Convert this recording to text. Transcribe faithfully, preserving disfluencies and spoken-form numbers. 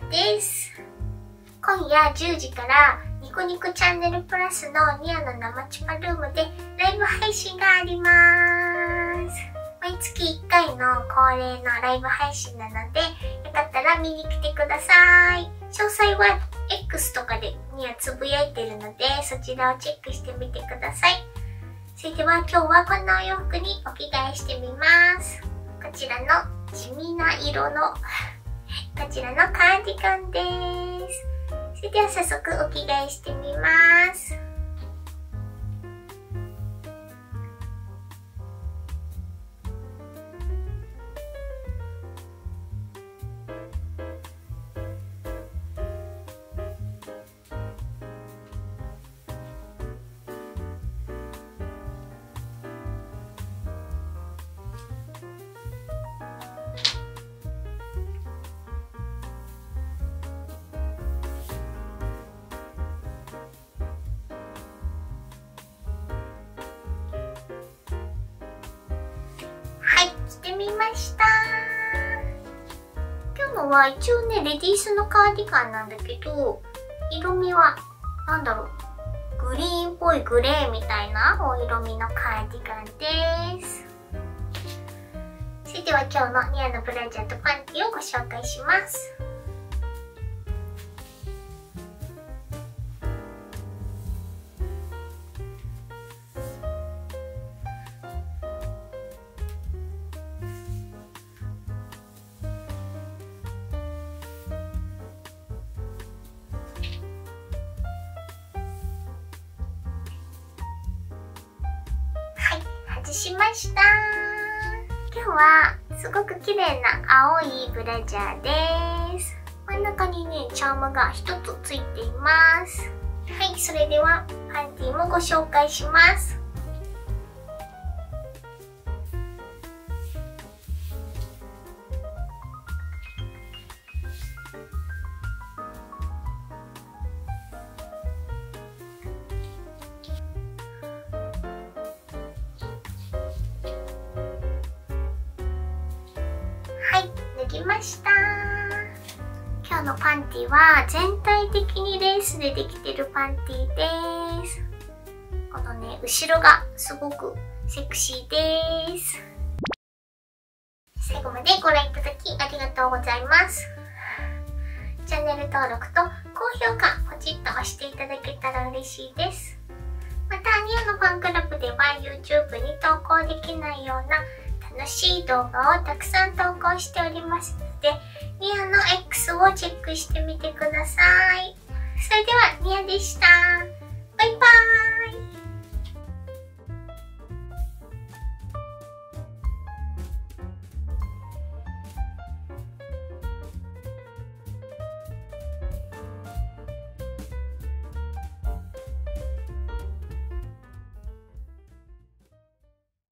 ーです。今夜じゅうじからニコニコチャンネルプラスのニアの生チマルームでライブ配信があります。毎月いっかいの恒例のライブ配信なので、よかったら見に来てください。詳細は エックス とかでにはつぶやいてるので、そちらをチェックしてみてください。それでは今日はこんなお洋服にお着替えしてみます。こちらの地味な色のこちらのカーディガンです。それでは早速お着替えしてみます。着てみました。今日のは一応ねレディースのカーディガンなんだけど、色味はなんだろう、グリーンっぽいグレーみたいなお色味のカーディガンです。それでは今日のニアのブラジャーとパンティをご紹介します。しました。今日はすごく綺麗な青いブラジャーです。真ん中にねチャームがひとつついています。はい、それではパンティもご紹介します。できました。今日のパンティは全体的にレースでできてるパンティです。このね後ろがすごくセクシーです。最後までご覧いただきありがとうございます。チャンネル登録と高評価ポチッと押していただけたら嬉しいです。またニアのファンクラブでは YouTube に投稿できないような楽しい動画をたくさん投稿しておりますので、ニアの エックス をチェックしてみてください。それではニアでした。バイバーイ。